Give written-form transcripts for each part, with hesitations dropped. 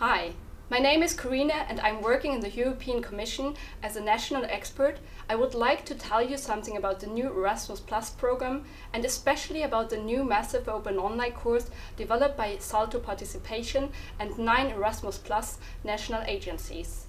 Hi, my name is Corina and I'm working in the European Commission as a national expert. I would like to tell you something about the new Erasmus Plus program and especially about the new massive open online course developed by SALTO Participation and 9 Erasmus Plus national agencies.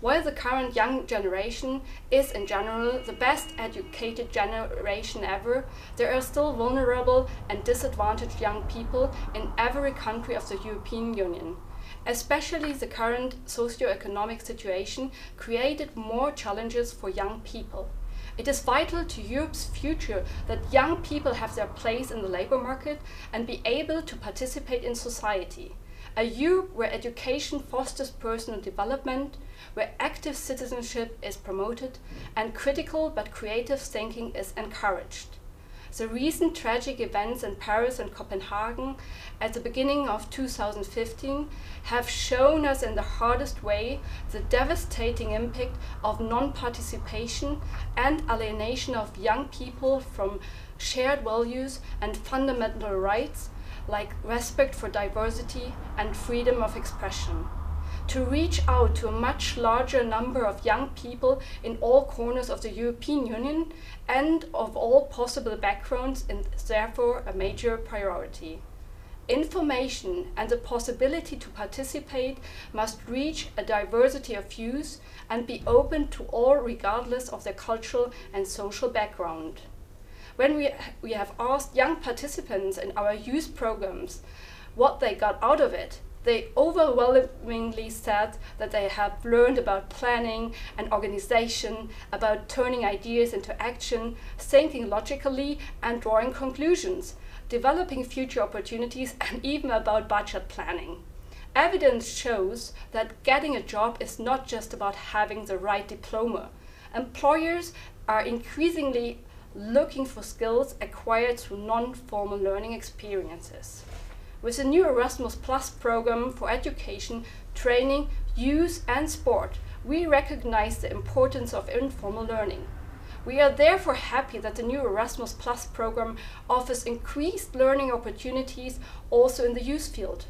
While the current young generation is in general the best educated generation ever, there are still vulnerable and disadvantaged young people in every country of the European Union. Especially the current socio-economic situation created more challenges for young people. It is vital to Europe's future that young people have their place in the labor market and be able to participate in society. A Europe where education fosters personal development, where active citizenship is promoted, and critical but creative thinking is encouraged. The recent tragic events in Paris and Copenhagen at the beginning of 2015 have shown us in the hardest way the devastating impact of non-participation and alienation of young people from shared values and fundamental rights like respect for diversity and freedom of expression. To reach out to a much larger number of young people in all corners of the European Union and of all possible backgrounds is therefore a major priority. Information and the possibility to participate must reach a diversity of views and be open to all regardless of their cultural and social background. When we have asked young participants in our youth programs what they got out of it, they overwhelmingly said that they have learned about planning and organization, about turning ideas into action, thinking logically and drawing conclusions, developing future opportunities, and even about budget planning. Evidence shows that getting a job is not just about having the right diploma. Employers are increasingly looking for skills acquired through non-formal learning experiences. With the new Erasmus Plus program for education, training, youth and sport, we recognize the importance of informal learning. We are therefore happy that the new Erasmus Plus program offers increased learning opportunities also in the youth field,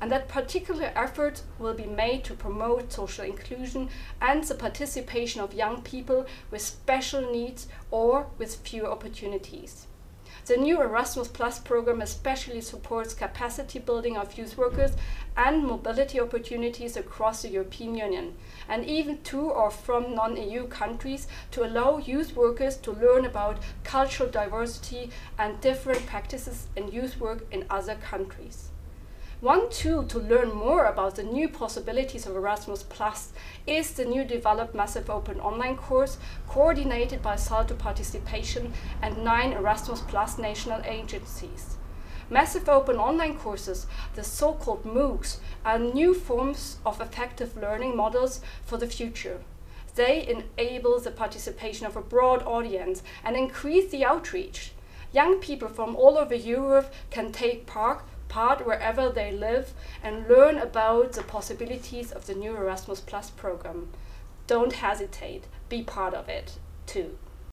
and that particular efforts will be made to promote social inclusion and the participation of young people with special needs or with few opportunities. The new Erasmus Plus program especially supports capacity building of youth workers and mobility opportunities across the European Union, and even to or from non-EU countries, to allow youth workers to learn about cultural diversity and different practices in youth work in other countries. One tool to learn more about the new possibilities of Erasmus Plus is the new developed massive open online course coordinated by SALTO Participation and 9 Erasmus Plus national agencies. Massive open online courses, the so-called MOOCs, are new forms of effective learning models for the future. They enable the participation of a broad audience and increase the outreach. Young people from all over Europe can take part wherever they live and learn about the possibilities of the new Erasmus Plus program. Don't hesitate, be part of it too.